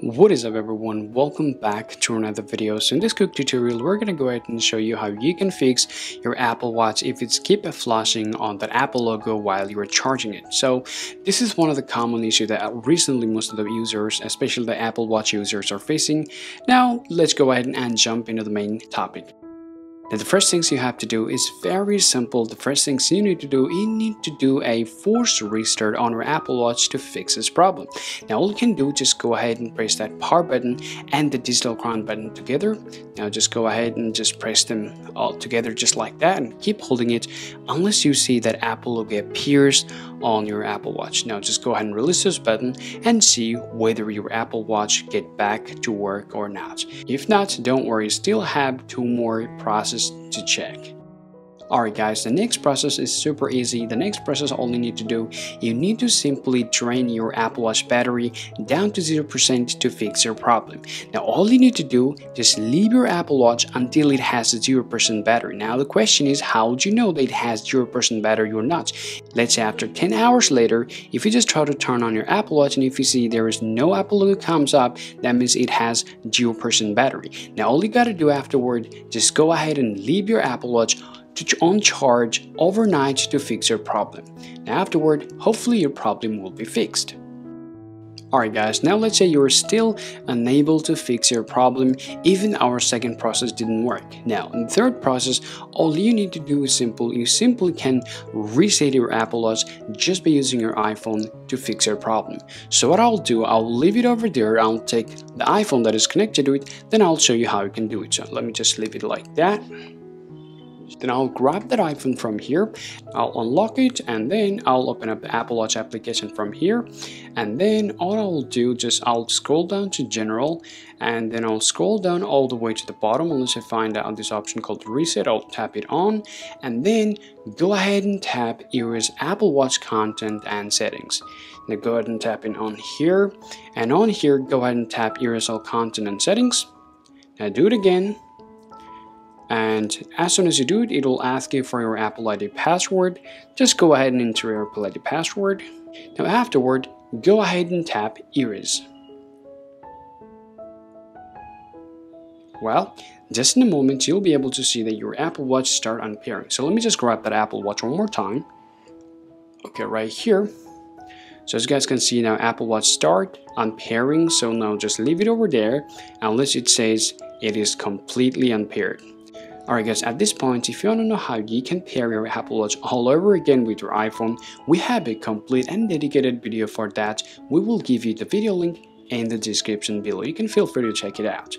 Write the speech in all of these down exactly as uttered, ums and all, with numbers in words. What is up everyone, welcome back to another video. So in this quick tutorial we're gonna go ahead and show you how you can fix your Apple Watch if it's keep flashing on that Apple logo while you're charging it. So this is one of the common issues that recently most of the users, especially the Apple Watch users, are facing. Now let's go ahead and jump into the main topic. Now the first things you have to do is very simple. The first things you need to do, you need to do a forced restart on your Apple Watch to fix this problem. Now all you can do, just go ahead and press that power button and the digital crown button together. Now just go ahead and just press them all together just like that and keep holding it unless you see that Apple logo appears on your Apple Watch. Now just go ahead and release this button and see whether your Apple Watch get back to work or not. If not, don't worry, still have two more processes to check. Alright guys, the next process is super easy. The next process, all you need to do, you need to simply drain your Apple Watch battery down to zero percent to fix your problem. Now all you need to do, just leave your Apple Watch until it has a zero percent battery. Now the question is, how do you know that it has zero percent battery or not? Let's say after ten hours later, if you just try to turn on your Apple Watch and if you see there is no Apple logo comes up, that means it has zero percent battery. Now all you gotta do afterward, just go ahead and leave your Apple Watch to on charge overnight to fix your problem. Now afterward, hopefully your problem will be fixed. Alright guys, now let's say you're still unable to fix your problem, even our second process didn't work. Now in the third process, all you need to do is simple, you simply can reset your Apple Watch just by using your iPhone to fix your problem. So what I'll do, I'll leave it over there, I'll take the iPhone that is connected to it, then I'll show you how you can do it. So let me just leave it like that. Then I'll grab that iPhone from here, I'll unlock it, and then I'll open up the Apple Watch application from here, and then all I'll do, just I'll scroll down to general and then I'll scroll down all the way to the bottom unless I find out this option called reset. I'll tap it on and then go ahead and tap erase Apple Watch content and settings. Now go ahead and tap in on here, and on here go ahead and tap erase all content and settings. Now do it again. And as soon as you do it, it'll ask you for your Apple I D password. Just go ahead and enter your Apple I D password. Now afterward, go ahead and tap erase. Well, just in a moment, you'll be able to see that your Apple Watch start unpairing. So let me just grab that Apple Watch one more time. Okay, right here. So as you guys can see now, Apple Watch start unpairing. So now just leave it over there unless it says it is completely unpaired. Alright guys, at this point, if you want to know how you can pair your Apple Watch all over again with your iPhone, we have a complete and dedicated video for that. We will give you the video link in the description below. You can feel free to check it out.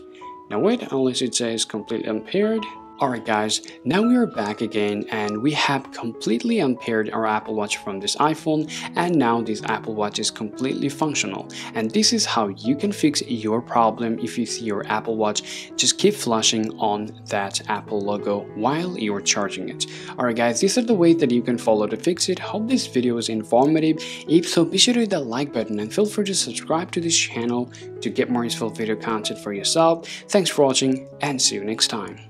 Now wait, unless it says completely unpaired. Alright guys, now we are back again and we have completely unpaired our Apple Watch from this iPhone, and now this Apple Watch is completely functional. And this is how you can fix your problem if you see your Apple Watch just keep flashing on that Apple logo while you're charging it. Alright guys, these are the ways that you can follow to fix it. Hope this video is informative. If so, be sure to hit that like button and feel free to subscribe to this channel to get more useful video content for yourself. Thanks for watching and see you next time.